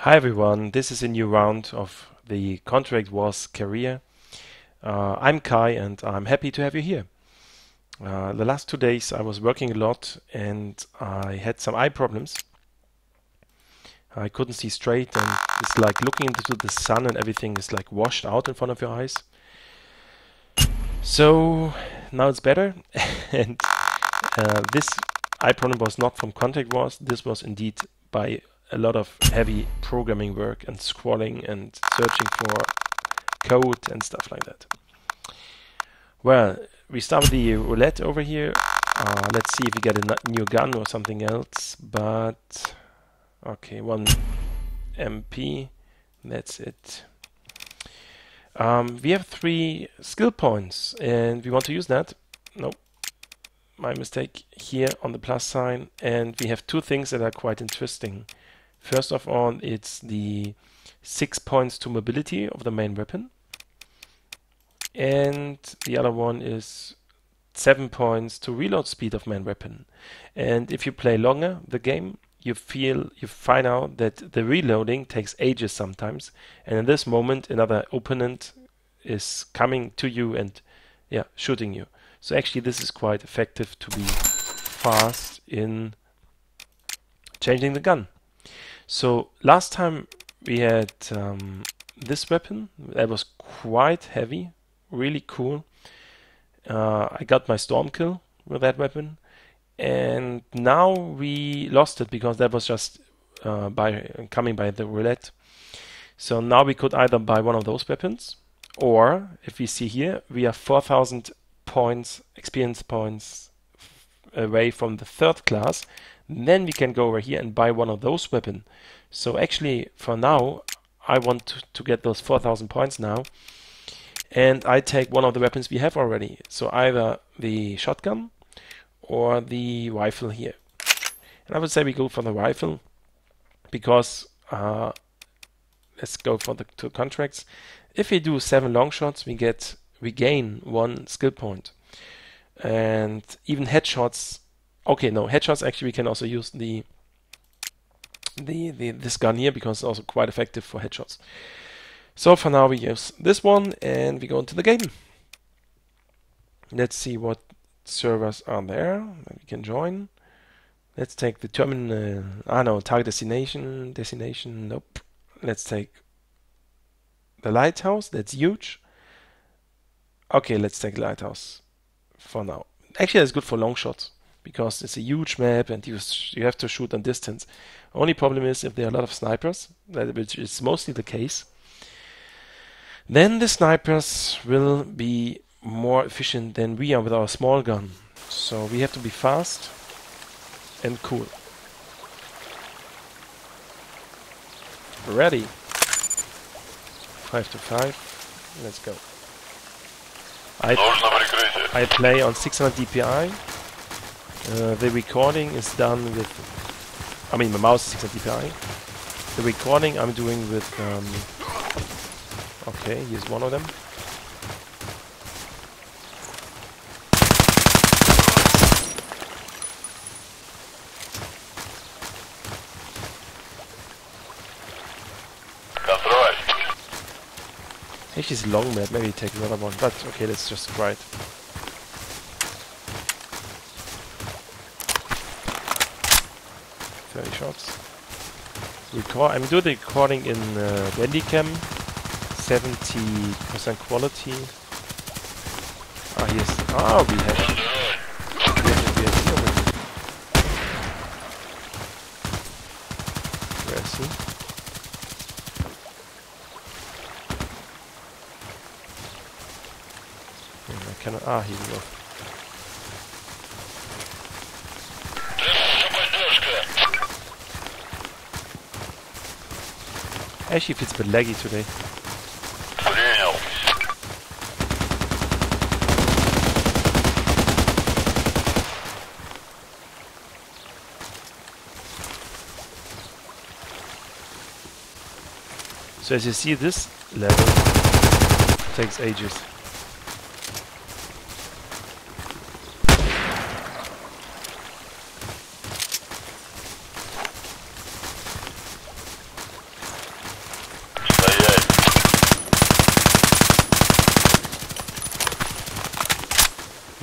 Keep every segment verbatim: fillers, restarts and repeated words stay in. Hi everyone, this is a new round of the Contract Wars career. Uh, I'm Kai and I'm happy to have you here. Uh, the last two days I was working a lot and I had some eye problems. I couldn't see straight and it's like looking into the sun and everything is like washed out in front of your eyes. So now it's better and uh, this eye problem was not from Contract Wars, this was indeed by a lot of heavy programming work and scrolling and searching for code and stuff like that. Well, we start with the roulette over here. Uh, let's see if we get a new gun or something else, but okay, one M P, that's it. Um, we have three skill points and we want to use that. Nope. My mistake here on the plus sign, and we have two things that are quite interesting. First of all, it's the six points to mobility of the main weapon, and the other one is seven points to reload speed of main weapon. And if you play longer the game, you feel you find out that the reloading takes ages sometimes, and in this moment another opponent is coming to you and yeah, shooting you. So actually this is quite effective to be fast in changing the gun. So last time we had um, this weapon that was quite heavy, really cool. Uh, I got my storm kill with that weapon, and now we lost it because that was just uh, by coming by the roulette. So now we could either buy one of those weapons, or if we see here, we are four thousand points, experience points away from the third class. Then we can go over here and buy one of those weapons. So actually for now I want to, to get those four thousand points now, and I take one of the weapons we have already, so either the shotgun or the rifle here. And I would say we go for the rifle because uh, let's go for the two contracts. If we do seven long shots we get we gain one skill point, and even headshots. Okay, no, headshots actually we can also use the the, the this gun here because it's also quite effective for headshots. So for now we use this one and we go into the game. Let's see what servers are there that we can join. Let's take the terminal. Ah no, target destination, destination. Nope. Let's take the Lighthouse. That's huge. Okay, let's take Lighthouse for now. Actually, that's good for long shots because it's a huge map and you you have to shoot on distance. Only problem is if there are a lot of snipers, that which is mostly the case. Then the snipers will be more efficient than we are with our small gun. So we have to be fast and cool. Ready. Five to five. Let's go. I, I play on six hundred D P I. Uh, the recording is done with... I mean, my mouse is six hundred D P I. The recording I'm doing with... Um, okay, here's one of them. Actually it's a long map, maybe take another one, but okay, let's just try it. thirty shots. Record I'm doing the recording in uh, Bandicam, seventy percent quality. Ah, yes. Ah, we have it. We have it, we have it. Where is he? Ah, here we go. Actually, it feels a bit laggy today. So as you see, this level takes ages.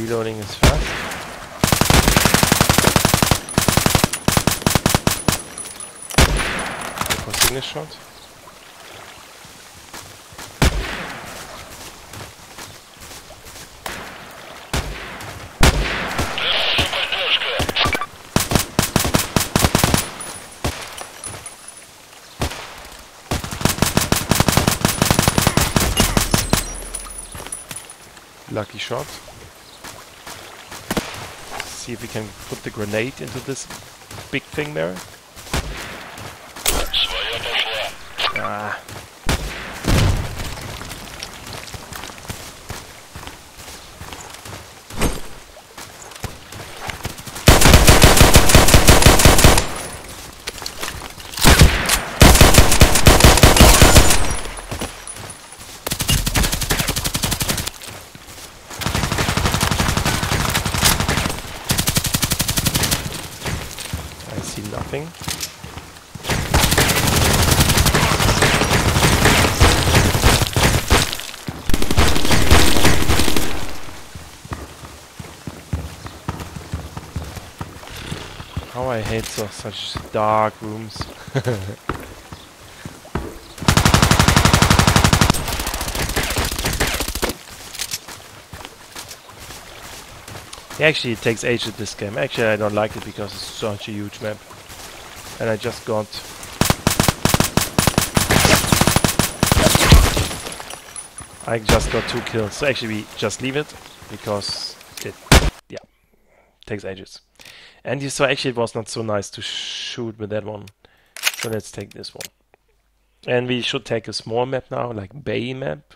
Reloading is fast. Look for single shot. Lucky shot. See if we can put the grenade into this big thing there. Ah. Nothing. How I hate so, such dark rooms. Actually, it takes ages this game. Actually, I don't like it because it's such a huge map. And I just got I just got two kills. So actually, we just leave it because it yeah takes ages. And you saw actually it was not so nice to shoot with that one. So let's take this one. And we should take a small map now, like Bay map.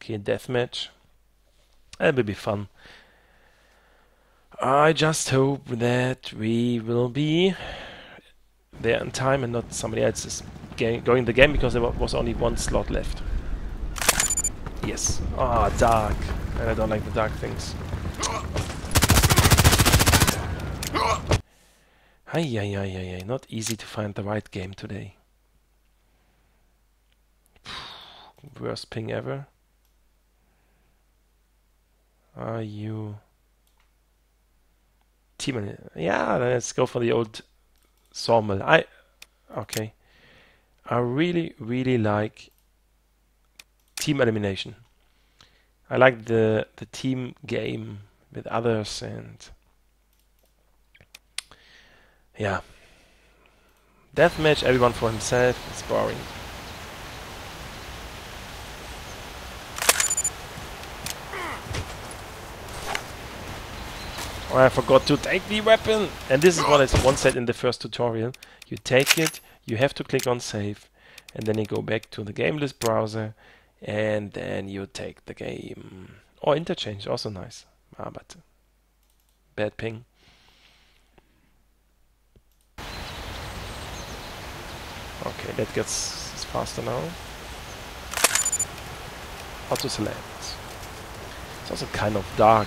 Okay, deathmatch. That will be fun. I just hope that we will be there in time and not somebody else is going the game, because there was only one slot left. Yes. Ah, oh, dark. And I don't like the dark things. Ay, ay, ay, ay, ay. Not easy to find the right game today. Worst ping ever. Are you... Team, yeah, let's go for the old sawmill. I okay. I really, really like team elimination. I like the the team game with others, and yeah, deathmatch, everyone for himself. It's boring. Oh, I forgot to take the weapon! And this is what I once said in the first tutorial. You take it, you have to click on save, and then you go back to the game list browser, and then you take the game. Or oh, interchange, also nice. Ah, but bad ping. Okay, that gets faster now. Auto select. It's also kind of dark.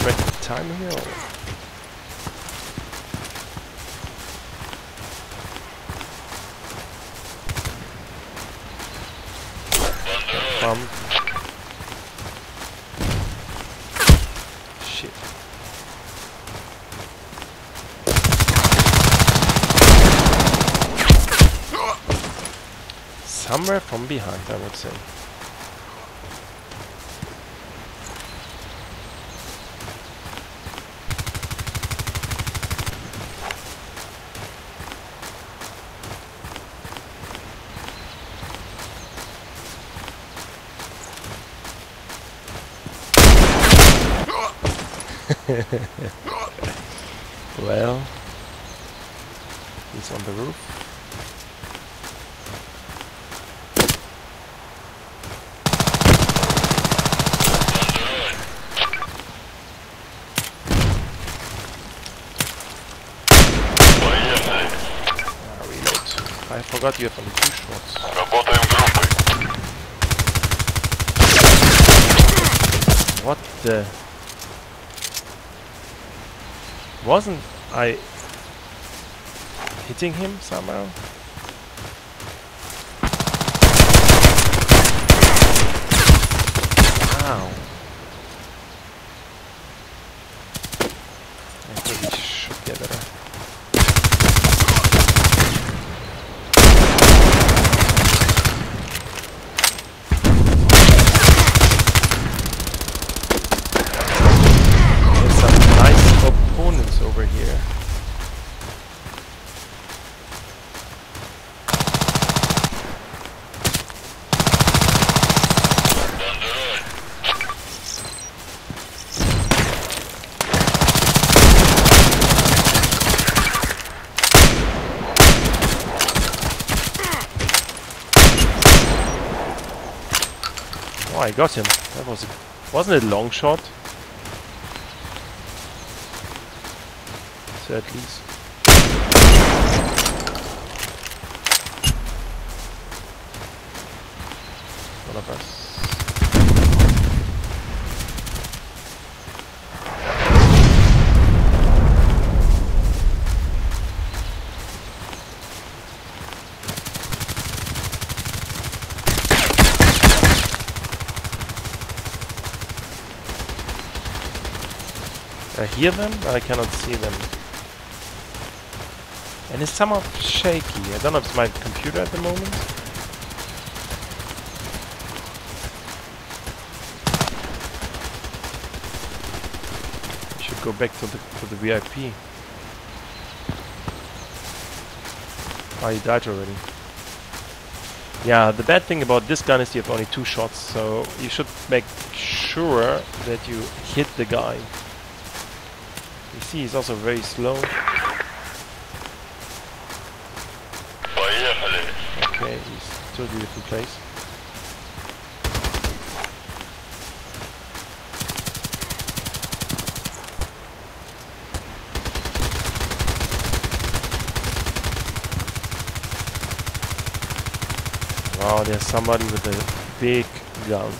Track the time here. Or? Um. Shit. Somewhere from behind, I would say. Well, he's on the roof. I forgot you have only two shots. What the? Wasn't I hitting him somehow? Ow. Oh, I got him. That was a, wasn't it a long shot? So at least. One of us. I hear them, but I cannot see them. And it's somewhat shaky. I don't know if it's my computer at the moment. I should go back to the to the V I P. Oh, he died already. Yeah, the bad thing about this gun is you have only two shots, so you should make sure that you hit the guy. You see, he's also very slow. Okay, he's totally different place. Wow, there's somebody with a big gun.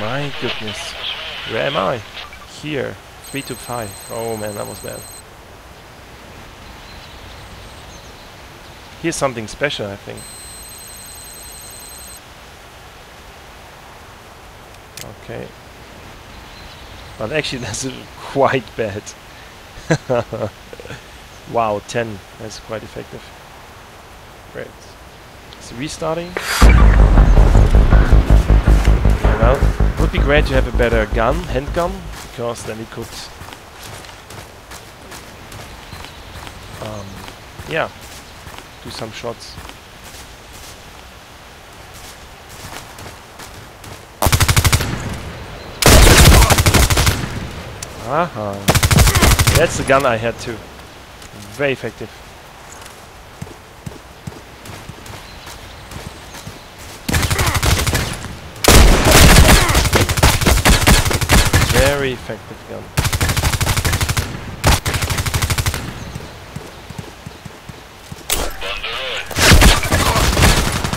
My goodness, where am I? Here, three to five. Oh man, that was bad. Here's something special, I think. Okay, but actually that's quite bad. Wow, ten. That's quite effective. Great. It's restarting. Yeah, well. It would be great to have a better gun, handgun, because then we could, um, yeah, do some shots. Aha, that's the gun I had too. Very effective. Very effective gun.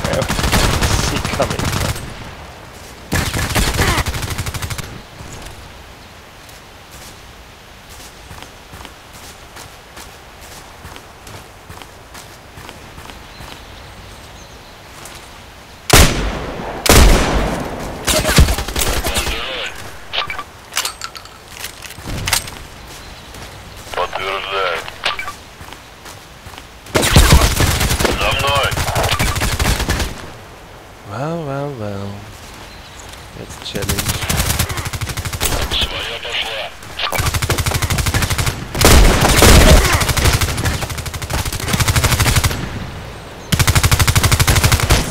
Oh, see coming. Well, well, well. That's a challenge.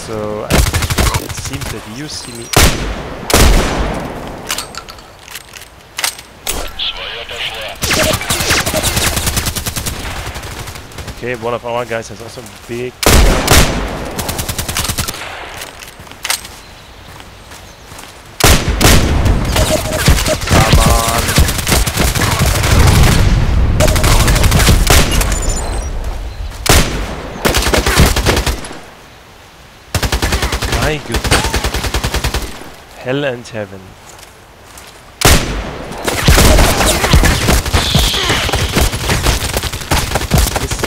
So, I, it seems that you see me. Okay, one of our guys has also big. Come on. My goodness. Hell and heaven.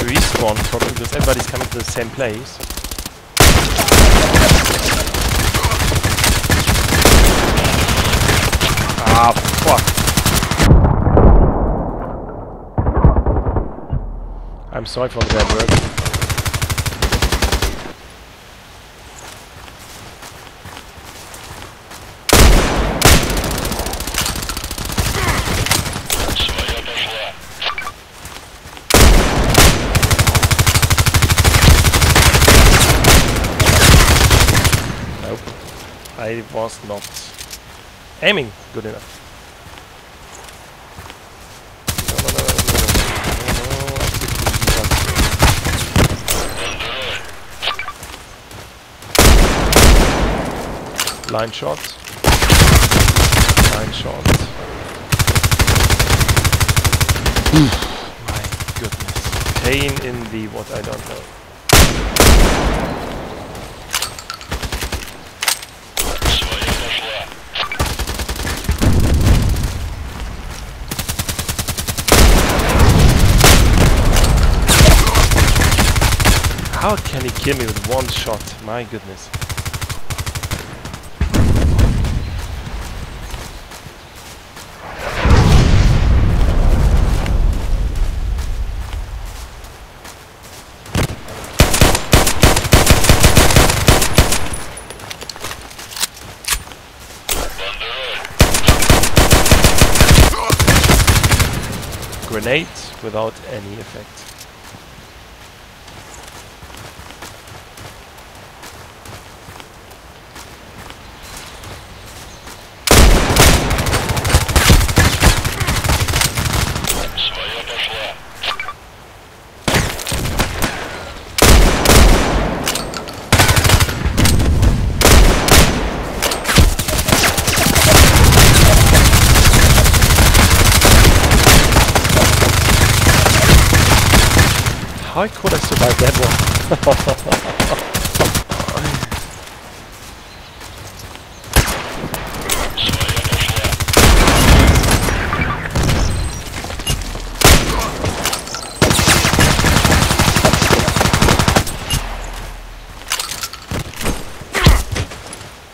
Respawn problem because everybody's coming to the same place. Ah, fuck. I'm sorry for the bad work. I was not aiming good enough. Line shot. Line shot. My goodness. Pain in the what I don't know. How can he kill me with one shot? My goodness. Grenade without any effect. How could I survive that one?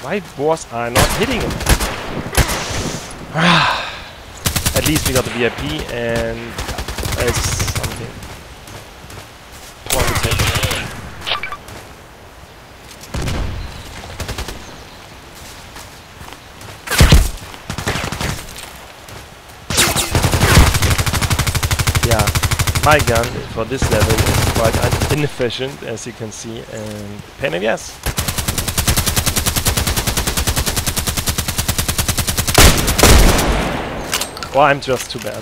Why was I not hitting him? At least we got the V I P and it's something. My gun for this level is quite inefficient, as you can see, and pain in the ass. Well, I'm just too bad.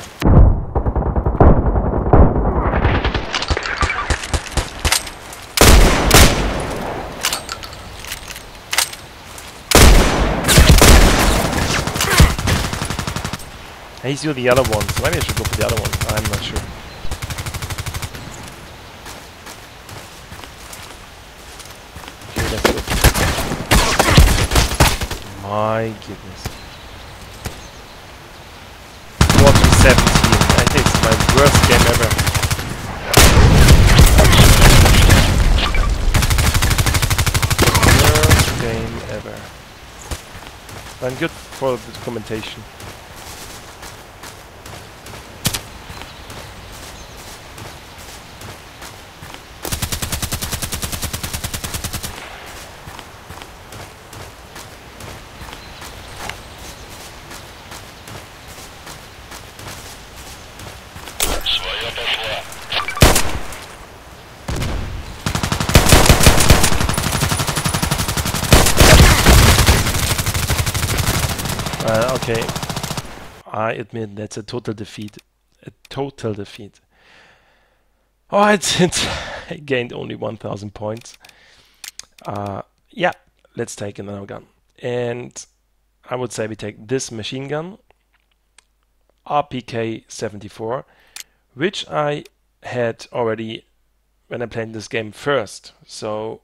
He's doing the other one, so maybe I should go for the other one. I'm not sure. My goodness. forty-seven. I think it's my worst game ever. Worst game ever. I'm good for the commentation. Uh, okay, I admit that's a total defeat. A total defeat. Oh, it's, it's I gained only one thousand points. Uh, yeah, let's take another gun. And I would say we take this machine gun, R P K seventy-four, which I had already when I played this game first. So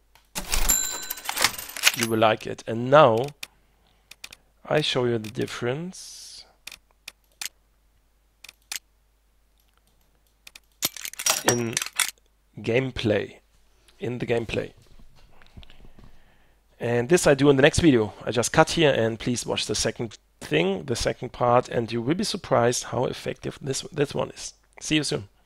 you will like it. And now I show you the difference. In gameplay. In the gameplay. And this I do in the next video. I just cut here and please watch the second thing, the second part, and you will be surprised how effective this, this one is. See you soon.